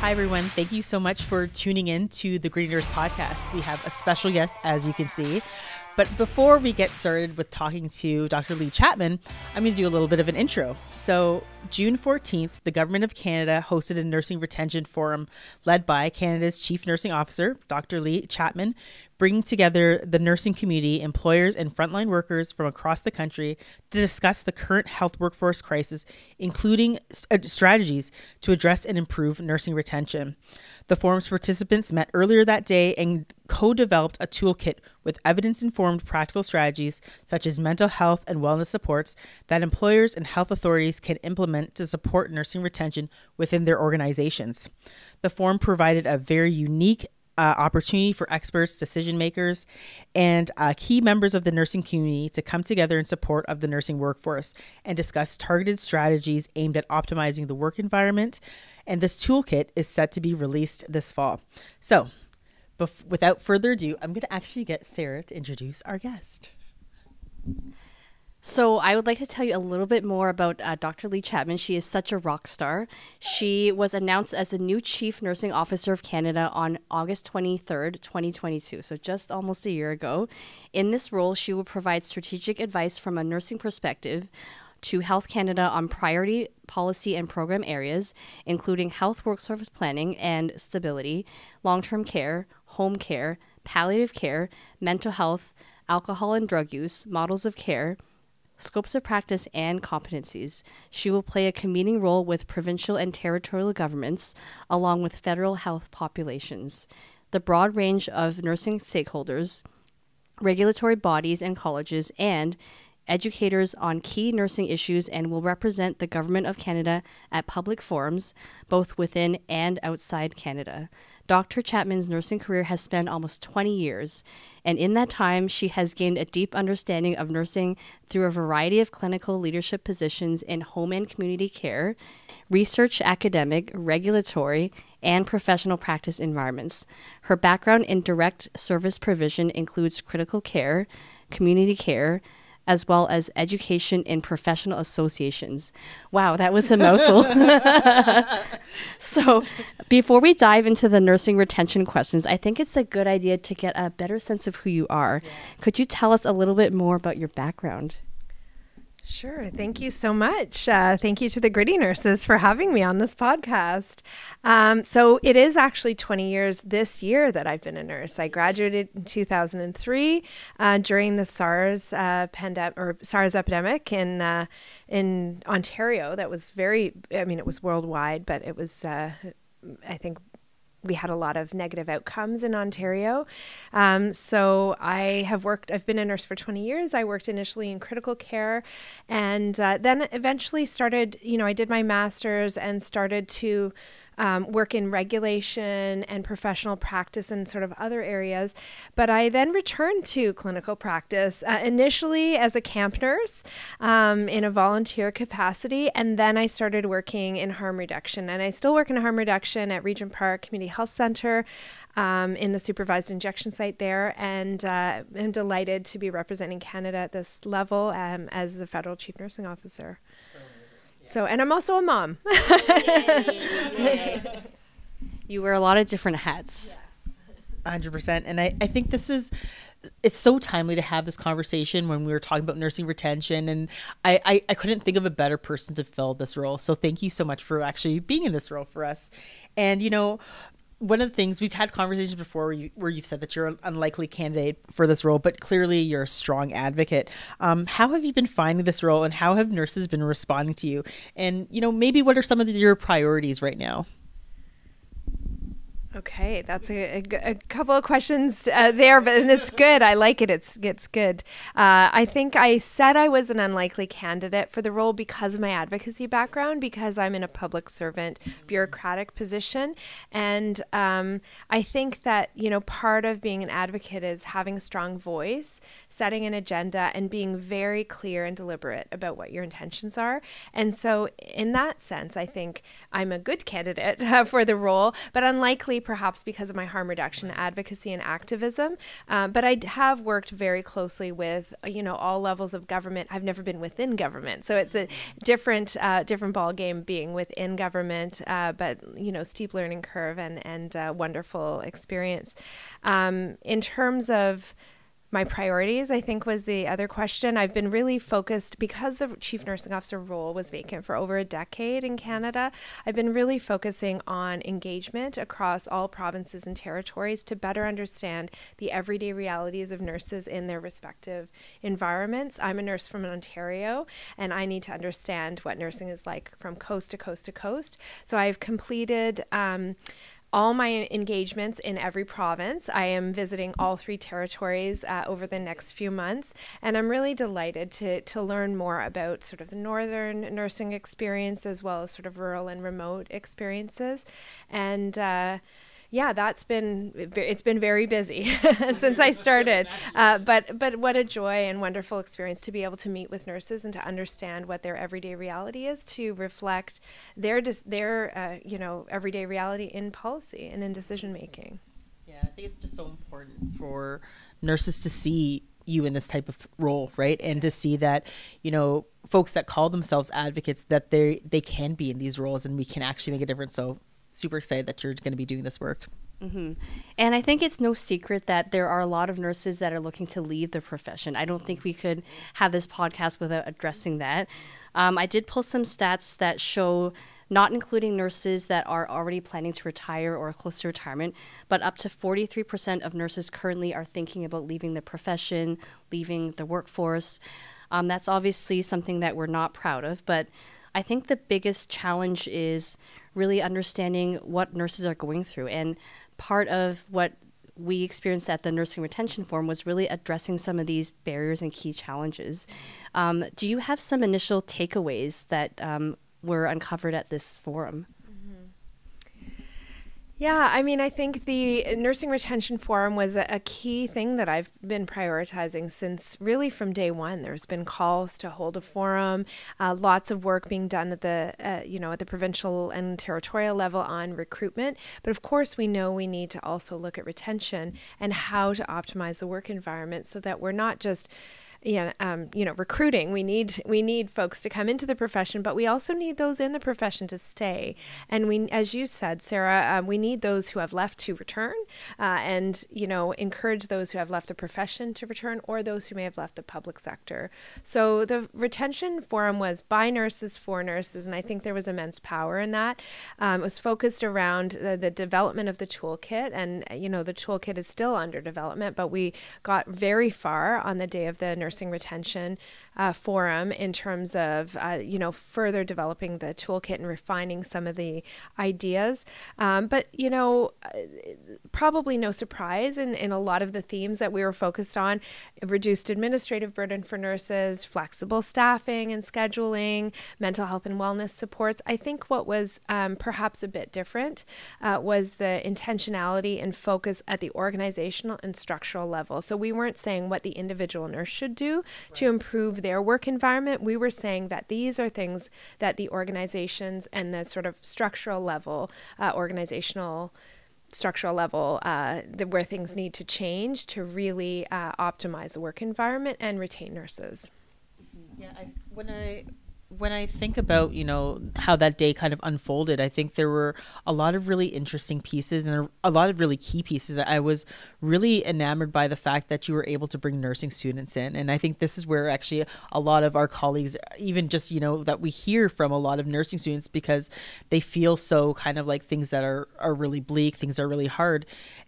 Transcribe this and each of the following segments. Hi, everyone. Thank you so much for tuning in to the Gritty Nurse Podcast. We have a special guest, as you can see. But before we get started with talking to Dr. Leigh Chapman, I'm going to do a little bit of an intro. So June 14th, the Government of Canada hosted a Nursing Retention Forum led by Canada's Chief Nursing Officer, Dr. Leigh Chapman, bringing together the nursing community, employers, and frontline workers from across the country to discuss the current health workforce crisis, including strategies to address and improve nursing retention. The forum's participants met earlier that day and co-developed a toolkit with evidence-informed practical strategies such as mental health and wellness supports that employers and health authorities can implement to support nursing retention within their organizations. The forum provided a very unique opportunity for experts, decision makers, and key members of the nursing community to come together in support of the nursing workforce and discuss targeted strategies aimed at optimizing the work environment. And this toolkit is set to be released this fall. So without further ado, I'm going to actually get Sarah to introduce our guest. So I would like to tell you a little bit more about Dr. Leigh Chapman. She is such a rock star. She was announced as the new Chief Nursing Officer of Canada on August 23rd, 2022, so just almost a year ago. In this role, she will provide strategic advice from a nursing perspective to Health Canada on priority policy and program areas, including health workforce planning and stability, long-term care, home care, palliative care, mental health, alcohol and drug use, models of care, scopes of practice, and competencies. She will play a convening role with provincial and territorial governments, along with federal health populations, the broad range of nursing stakeholders, regulatory bodies and colleges, and educators on key nursing issues, and will represent the Government of Canada at public forums, both within and outside Canada. Dr. Chapman's nursing career has spanned almost 20 years, and in that time, she has gained a deep understanding of nursing through a variety of clinical leadership positions in home and community care, research, academic, regulatory, and professional practice environments. Her background in direct service provision includes critical care, community care, as well as education in professional associations. Wow, that was a mouthful. So before we dive into the nursing retention questions, I think it's a good idea to get a better sense of who you are. Yeah. Could you tell us a little bit more about your background? Sure. Thank you so much. Thank you to the Gritty Nurses for having me on this podcast. So it is actually 20 years this year that I've been a nurse. I graduated in 2003 during the SARS epidemic in Ontario. That was very, I mean, it was worldwide, but it was, I think, we had a lot of negative outcomes in Ontario. So I've been a nurse for 20 years. I worked initially in critical care, and then eventually started, I did my master's and started to work in regulation and professional practice and sort of other areas. But I then returned to clinical practice, initially as a camp nurse in a volunteer capacity. And then I started working in harm reduction. And I still work in harm reduction at Regent Park Community Health Center in the supervised injection site there. And I'm delighted to be representing Canada at this level as the Federal Chief Nursing Officer. So, and I'm also a mom. Yay. You wear a lot of different hats. Yes. 100%. And I think it's so timely to have this conversation when we were talking about nursing retention. And I couldn't think of a better person to fill this role. So thank you so much for actually being in this role for us. And, one of the things, we've had conversations before where you've said that you're an unlikely candidate for this role, but clearly you're a strong advocate. How have you been finding this role, and how have nurses been responding to you? And, maybe what are some of your priorities right now? Okay, that's a couple of questions there, but it's good. I like it. It's good. I think I said I was an unlikely candidate for the role because of my advocacy background, because I'm in a public servant bureaucratic position. And I think that, part of being an advocate is having a strong voice, setting an agenda, and being very clear and deliberate about what your intentions are. And so in that sense, I think I'm a good candidate for the role, but unlikely perhaps perhaps because of my harm reduction advocacy and activism. But I have worked very closely with, all levels of government. I've never been within government, so it's a different different ball game being within government. But steep learning curve and wonderful experience. In terms of my priorities, I think, was the other question. I've been really focused, because the Chief Nursing Officer role was vacant for over a decade in Canada, I've been really focusing on engagement across all provinces and territories to better understand the everyday realities of nurses in their respective environments. I'm a nurse from Ontario, and I need to understand what nursing is like from coast to coast to coast. So I've completed all my engagements in every province. I am visiting all three territories over the next few months, and I'm really delighted to learn more about sort of the northern nursing experience as well as sort of rural and remote experiences. And yeah, it's been very busy since I started, but what a joy and wonderful experience to be able to meet with nurses and to understand what their everyday reality is, to reflect their everyday reality in policy and in decision making. Yeah, I think it's just so important for nurses to see you in this type of role, right? And to see that, folks that call themselves advocates, that they can be in these roles and we can actually make a difference. So super excited that you're going to be doing this work. Mm-hmm. And I think it's no secret that there are a lot of nurses that are looking to leave the profession. I don't think we could have this podcast without addressing that. I did pull some stats that show, not including nurses that are already planning to retire or close to retirement, but up to 43% of nurses currently are thinking about leaving the profession, leaving the workforce. That's obviously something that we're not proud of, but I think the biggest challenge is really understanding what nurses are going through. And part of what we experienced at the Nursing Retention Forum was really addressing some of these barriers and key challenges. Do you have some initial takeaways that were uncovered at this forum? Yeah, I mean, I think the Nursing Retention Forum was a key thing that I've been prioritizing since really from day one. There's been calls to hold a forum, lots of work being done at the, at the provincial and territorial level on recruitment. But of course, we know we need to also look at retention and how to optimize the work environment so that we're not just recruiting. We need folks to come into the profession, but we also need those in the profession to stay. And we, as you said, Sarah, we need those who have left to return, and encourage those who have left the profession to return, or those who may have left the public sector. So the Retention Forum was by nurses for nurses, and I think there was immense power in that. It was focused around the development of the toolkit, and the toolkit is still under development, but we got very far on the day of the Nursing Retention Forum in terms of, further developing the toolkit and refining some of the ideas. But, probably no surprise in a lot of the themes that we were focused on: reduced administrative burden for nurses, flexible staffing and scheduling, mental health and wellness supports. I think what was perhaps a bit different was the intentionality and focus at the organizational and structural level. So we weren't saying what the individual nurse should do to improve their work environment. We were saying that these are things that the organizations and the sort of structural level, where things need to change to really optimize the work environment and retain nurses. Yeah, when I think about, how that day kind of unfolded, I think there were a lot of really interesting pieces and a lot of really key pieces. I was really enamored by the fact that you were able to bring nursing students in. And I think this is where actually a lot of our colleagues, even just, that we hear from a lot of nursing students, because they feel so kind of like things that are really bleak, things are really hard.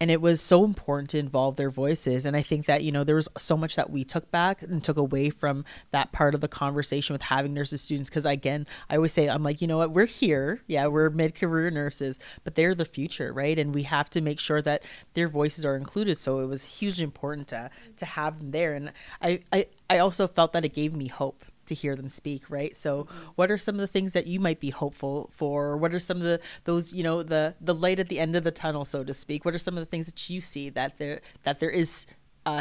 And it was so important to involve their voices. And I think that, there was so much that we took back and took away from that part of the conversation with having nurses students, because again, I always say, I'm like, you know what, we're here, yeah, we're mid-career nurses, but they're the future, right? And we have to make sure that their voices are included. So it was hugely important to have them there. And I also felt that it gave me hope to hear them speak, right? So what are some of the things that you might be hopeful for? What are some of those, the light at the end of the tunnel, so to speak? What are some of the things that you see that there is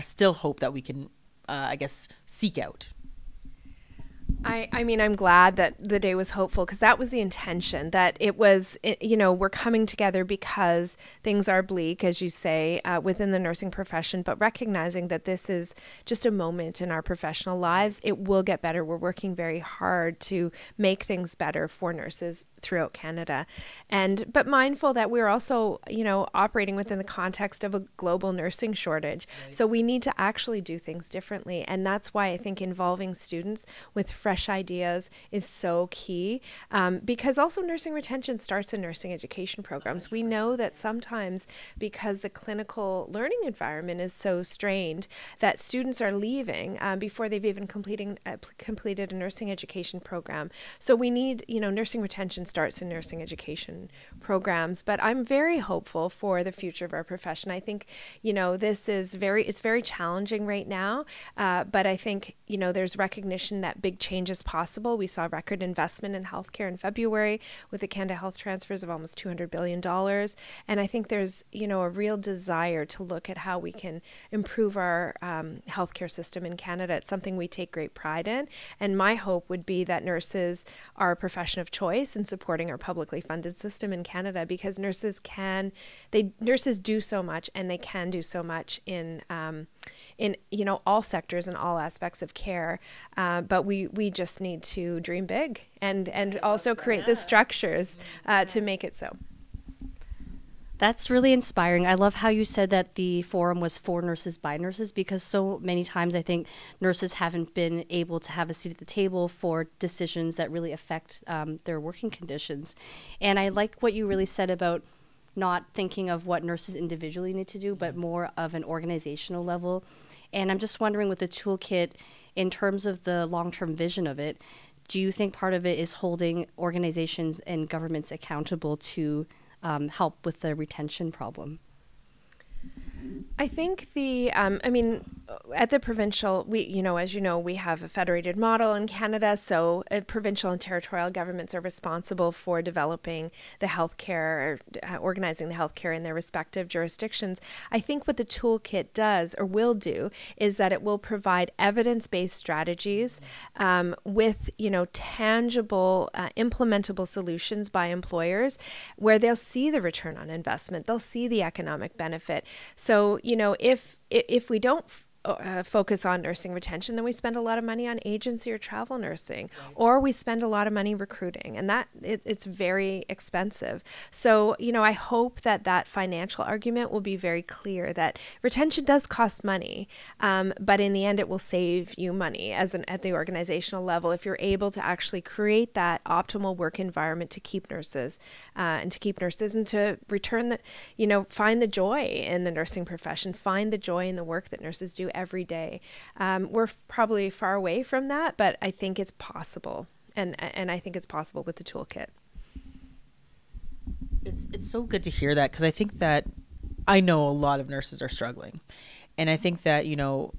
still hope that we can, seek out? I mean, I'm glad that the day was hopeful, because that was the intention, that it was, you know, we're coming together because things are bleak, as you say, within the nursing profession, but recognizing that this is just a moment in our professional lives. It will get better. We're working very hard to make things better for nurses throughout Canada, but mindful that we're also, you know, operating within the context of a global nursing shortage. Right. So we need to actually do things differently. And that's why I think involving students with fresh ideas is so key, because also nursing retention starts in nursing education programs. We know that sometimes, because the clinical learning environment is so strained, that students are leaving before they've even completed a nursing education program. So we need, you know, nursing retention starts in nursing education programs. But I'm very hopeful for the future of our profession. I think, you know, this is very challenging right now, but I think, you know, there's recognition that big change is possible. We saw record investment in healthcare in February with the Canada Health transfers of almost $200 billion. And I think there's, you know, a real desire to look at how we can improve our healthcare system in Canada. It's something we take great pride in. And my hope would be that nurses are a profession of choice in supporting our publicly funded system in Canada, because nurses nurses do so much, and they can do so much in you know, all sectors and all aspects of care, but we just need to dream big and also create the structures to make it so. That's really inspiring. I love how you said that the forum was for nurses by nurses, because so many times I think nurses haven't been able to have a seat at the table for decisions that really affect their working conditions. And I like what you really said about not thinking of what nurses individually need to do, but more of an organizational level. And I'm just wondering, with the toolkit, in terms of the long-term vision of it, do you think part of it is holding organizations and governments accountable to help with the retention problem? I think I mean, at the provincial, as you know, we have a federated model in Canada, so provincial and territorial governments are responsible for developing the healthcare, organizing the healthcare in their respective jurisdictions. I think what the toolkit does, or will do, is that it will provide evidence-based strategies with, you know, tangible, implementable solutions by employers, where they'll see the return on investment, they'll see the economic benefit. So, you know, if we don't focus on nursing retention, then we spend a lot of money on agency or travel nursing, or we spend a lot of money recruiting, and that it's very expensive. So, you know, I hope that that financial argument will be very clear, that retention does cost money, but in the end it will save you money at the organizational level, if you're able to actually create that optimal work environment to keep nurses and to return the, you know, find the joy in the nursing profession, find the joy in the work that nurses do every day. We're probably far away from that, but I think it's possible, and I think it's possible with the toolkit. It's so good to hear that, because I think that I know a lot of nurses are struggling, and I think that, you know,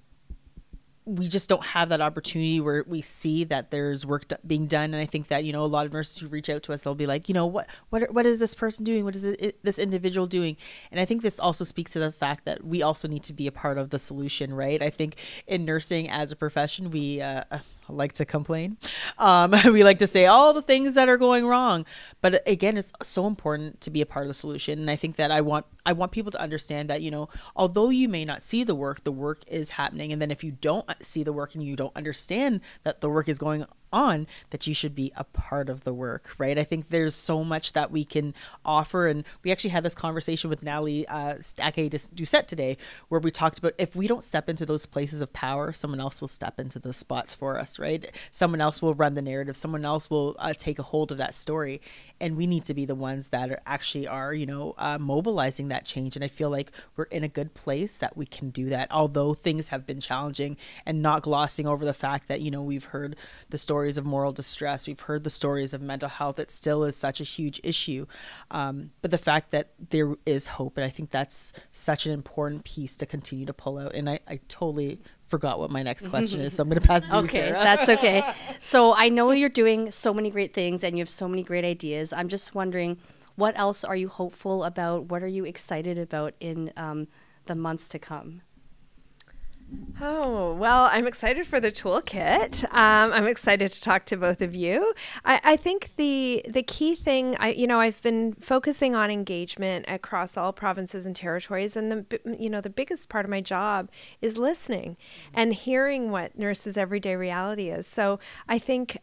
we just don't have that opportunity where we see that there's work being done. And I think that, you know, a lot of nurses who reach out to us, they'll be like, you know, what is this person doing? What is this individual doing? And I think this also speaks to the fact that we also need to be a part of the solution, right? I think in nursing as a profession, we like to complain. We like to say all the things that are going wrong. But again, it's so important to be a part of the solution. And I think that I want people to understand that, you know, although you may not see the work is happening. And then if you don't see the work and you don't understand that the work is going on, that you should be a part of the work, right? I think there's so much that we can offer. And we actually had this conversation with Natalie Stackey Doucette today, where we talked about, if we don't step into those places of power, someone else will step into the spots for us, right? Someone else will run the narrative. Someone else will take a hold of that story. And we need to be the ones that are, you know, mobilizing that change. And I feel like we're in a good place that we can do that, although things have been challenging, and not glossing over the fact that, you know, we've heard the stories of moral distress, we've heard the stories of mental health. It still is such a huge issue. But the fact that there is hope, and I think that's such an important piece to continue to pull out. And I totally forgot what my next question is, so I'm going to pass it to you, Sarah. That's okay. So I know you're doing so many great things, and you have so many great ideas. I'm just wondering, what else are you hopeful about? What are you excited about in the months to come? Oh, well, I'm excited for the toolkit. I'm excited to talk to both of you. I think the key thing, I've been focusing on engagement across all provinces and territories. And, the biggest part of my job is listening and hearing what nurses' everyday reality is. So I think,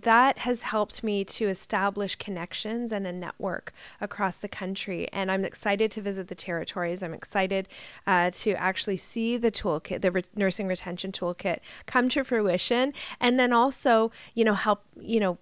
that has helped me to establish connections and a network across the country. And I'm excited to visit the territories. I'm excited to actually see the toolkit, the nursing retention toolkit, come to fruition, and then also, help,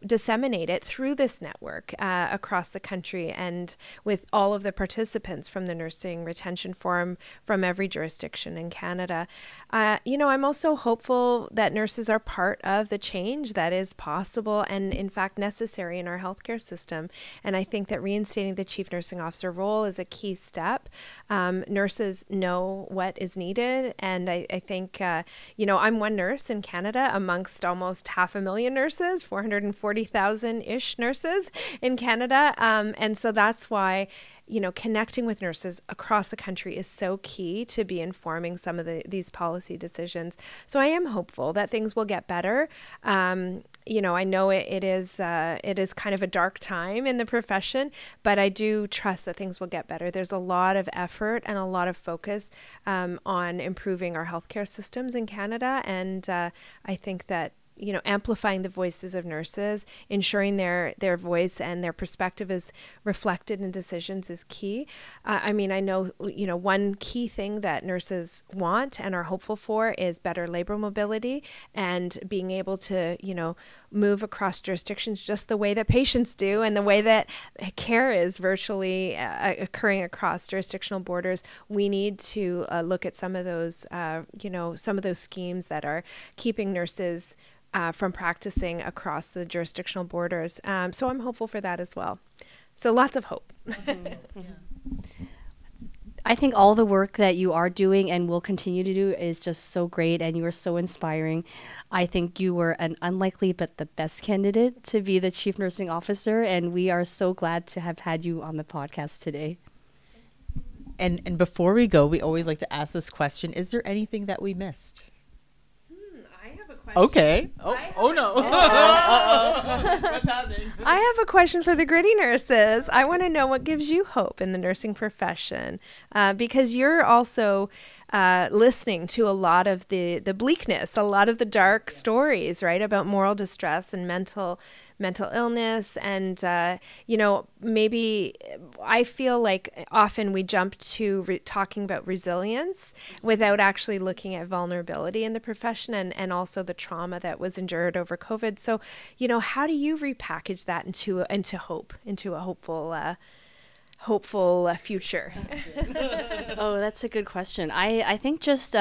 disseminate it through this network across the country and with all of the participants from the Nursing Retention Forum from every jurisdiction in Canada. I'm also hopeful that nurses are part of the change that is possible and in fact necessary in our healthcare system. And I think that reinstating the Chief Nursing Officer role is a key step. Nurses know what is needed, and I think I'm one nurse in Canada amongst almost 500,000 nurses, 440,000-ish nurses in Canada, and so that's why connecting with nurses across the country is so key to be informing some of these policy decisions. So I am hopeful that things will get better. I know it is kind of a dark time in the profession, but I do trust that things will get better. There's a lot of effort and a lot of focus on improving our healthcare systems in Canada, and I think that amplifying the voices of nurses, ensuring their voice and their perspective is reflected in decisions is key. I know, one key thing that nurses want and are hopeful for is better labor mobility and being able to, move across jurisdictions just the way that patients do and the way that care is virtually occurring across jurisdictional borders. We need to look at some of those, some of those schemes that are keeping nurses from practicing across the jurisdictional borders. So I'm hopeful for that as well. So lots of hope. Mm-hmm. Yeah. I think all the work that you are doing and will continue to do is just so great, and you are so inspiring. I think you were an unlikely but the best candidate to be the Chief Nursing Officer, and we are so glad to have had you on the podcast today. And before we go, we always like to ask this question: is there anything that we missed? Okay. Oh no. What's happening? I have a question for the Gritty nurses. I want to know what gives you hope in the nursing profession, because you're also listening to a lot of the bleakness, a lot of the dark stories, right, about moral distress and mental illness. And, maybe I feel like often we jump to talking about resilience without actually looking at vulnerability in the profession and also the trauma that was endured over COVID. So, how do you repackage that into hope, into a hopeful future? Oh, that's a good question. I think just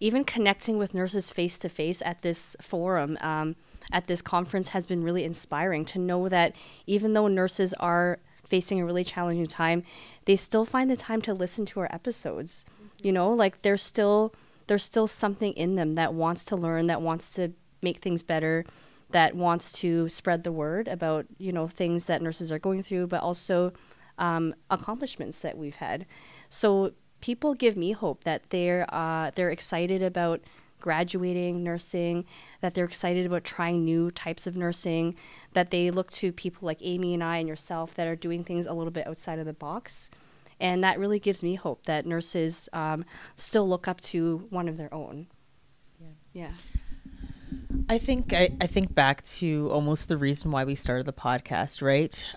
even connecting with nurses face to face at this forum, at this conference, has been really inspiring to know that even though nurses are facing a really challenging time, they still find the time to listen to our episodes. Mm-hmm. Like there's still something in them that wants to learn, that wants to make things better, that wants to spread the word about, things that nurses are going through, but also accomplishments that we've had. So people give me hope that they're excited about graduating nursing, that they're excited about trying new types of nursing, that they look to people like Amy and I and yourself that are doing things a little bit outside of the box. And that really gives me hope that nurses still look up to one of their own. Yeah. I think back to almost the reason why we started the podcast, right?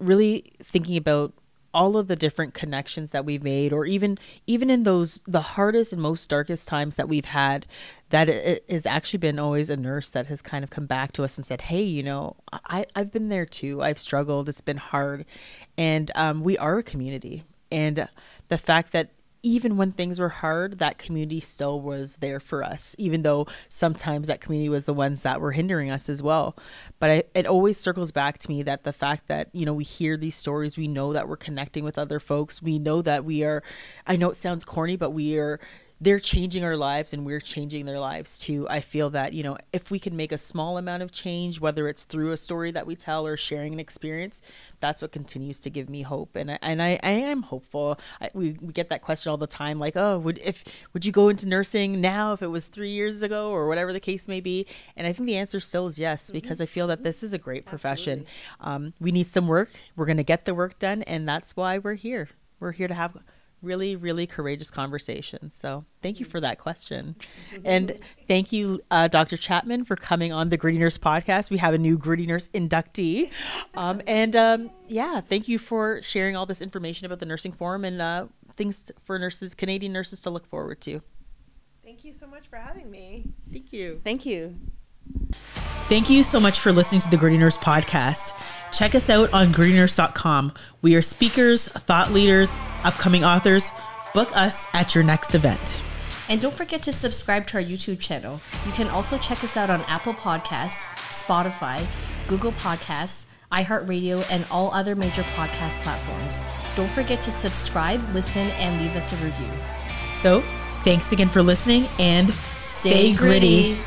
Really thinking about all of the different connections that we've made, or even in the hardest and most darkest times that we've had, that it has actually been always a nurse that has kind of come back to us and said, hey, I've been there too. I've struggled. It's been hard. And we are a community. And the fact that even when things were hard, that community still was there for us, even though sometimes that community was the ones that were hindering us as well. But it always circles back to me that the fact that, we hear these stories, we know that we're connecting with other folks. We know that I know it sounds corny, but we are they're changing our lives and we're changing their lives too. I feel that, you know, if we can make a small amount of change, whether it's through a story that we tell or sharing an experience, that's what continues to give me hope. And I am hopeful. We get that question all the time, like, oh, would you go into nursing now if it was 3 years ago or whatever the case may be? And I think the answer still is yes, because I feel that this is a great profession. We need some work. We're going to get the work done. And that's why we're here. We're here to have really, really courageous conversations. So thank you for that question. And thank you, Dr. Chapman, for coming on the Gritty Nurse podcast. We have a new Gritty Nurse inductee. Yeah, thank you for sharing all this information about the Nursing Forum and things for nurses, Canadian nurses to look forward to. Thank you so much for having me. Thank you. Thank you. Thank you so much for listening to the Gritty Nurse podcast. Check us out on grittynurse.com. We are speakers, thought leaders, upcoming authors. Book us at your next event. And don't forget to subscribe to our YouTube channel. You can also check us out on Apple Podcasts, Spotify, Google Podcasts, iHeartRadio, and all other major podcast platforms. Don't forget to subscribe, listen, and leave us a review. So, thanks again for listening, and stay gritty.